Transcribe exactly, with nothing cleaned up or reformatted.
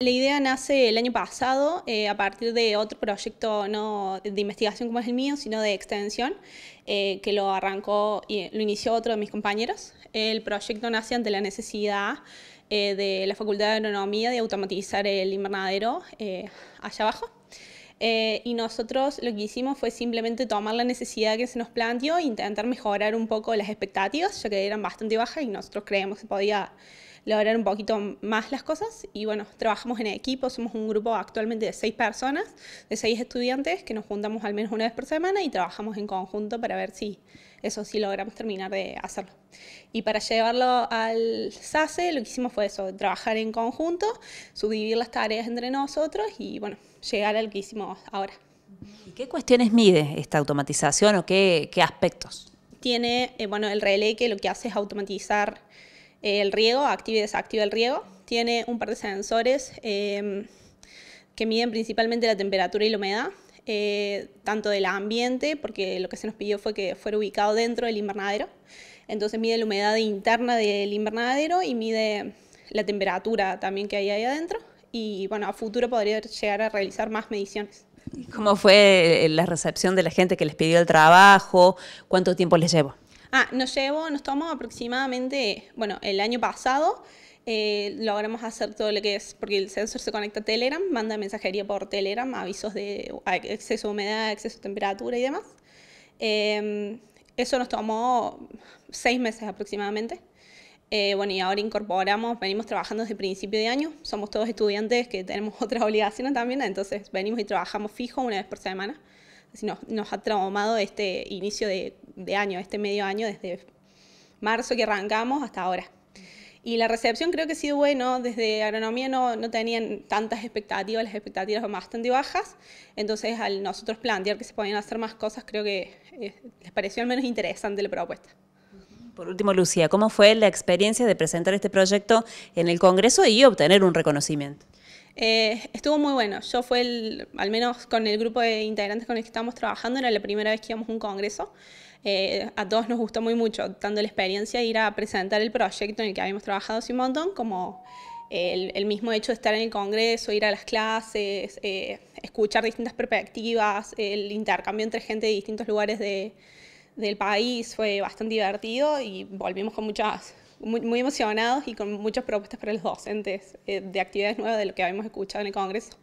La idea nace el año pasado eh, a partir de otro proyecto no de investigación como es el mío, sino de extensión, eh, que lo arrancó y lo inició otro de mis compañeros. El proyecto nace ante la necesidad eh, de la Facultad de Agronomía de automatizar el invernadero eh, allá abajo. Eh, y nosotros lo que hicimos fue simplemente tomar la necesidad que se nos planteó e intentar mejorar un poco las expectativas, ya que eran bastante bajas y nosotros creíamos que se podía lograr un poquito más las cosas. Y bueno, trabajamos en equipo, somos un grupo actualmente de seis personas, de seis estudiantes, que nos juntamos al menos una vez por semana y trabajamos en conjunto para ver si eso sí logramos terminar de hacerlo. Y para llevarlo al SASE lo que hicimos fue eso, trabajar en conjunto, subdividir las tareas entre nosotros y bueno, llegar al que hicimos ahora. ¿Y qué cuestiones mide esta automatización o qué, qué aspectos? Tiene, eh, bueno, el relé que lo que hace es automatizar el riego, activa y desactiva el riego. Tiene un par de sensores eh, que miden principalmente la temperatura y la humedad, eh, tanto del ambiente, porque lo que se nos pidió fue que fuera ubicado dentro del invernadero. Entonces mide la humedad interna del invernadero y mide la temperatura también que hay ahí adentro. Y bueno, a futuro podría llegar a realizar más mediciones. ¿Cómo fue la recepción de la gente que les pidió el trabajo? ¿Cuánto tiempo les llevó? Ah, nos llevó, nos tomó aproximadamente, bueno, el año pasado eh, logramos hacer todo lo que es, porque el sensor se conecta a Telegram, manda mensajería por Telegram, avisos de exceso de humedad, exceso de temperatura y demás. Eh, eso nos tomó seis meses aproximadamente. Eh, bueno, y ahora incorporamos, venimos trabajando desde principio de año, somos todos estudiantes que tenemos otras obligaciones también, entonces venimos y trabajamos fijo una vez por semana. Así nos, nos ha traumado este inicio de, de año, este medio año, desde marzo que arrancamos hasta ahora. Y la recepción creo que ha sido bueno, desde agronomía no, no tenían tantas expectativas, las expectativas eran bastante bajas, entonces al nosotros plantear que se podían hacer más cosas creo que eh, les pareció al menos interesante la propuesta. Por último, Lucía, ¿cómo fue la experiencia de presentar este proyecto en el Congreso y obtener un reconocimiento? Eh, estuvo muy bueno. Yo fue, el, al menos con el grupo de integrantes con el que estábamos trabajando, era la primera vez que íbamos a un congreso. Eh, a todos nos gustó muy mucho, tanto la experiencia de ir a presentar el proyecto en el que habíamos trabajado hace un montón, como el, el mismo hecho de estar en el congreso, ir a las clases, eh, escuchar distintas perspectivas, el intercambio entre gente de distintos lugares de, del país. Fue bastante divertido y volvimos con muchas... Muy, muy emocionados y con muchas propuestas para los docentes eh, de actividades nuevas de lo que habíamos escuchado en el Congreso.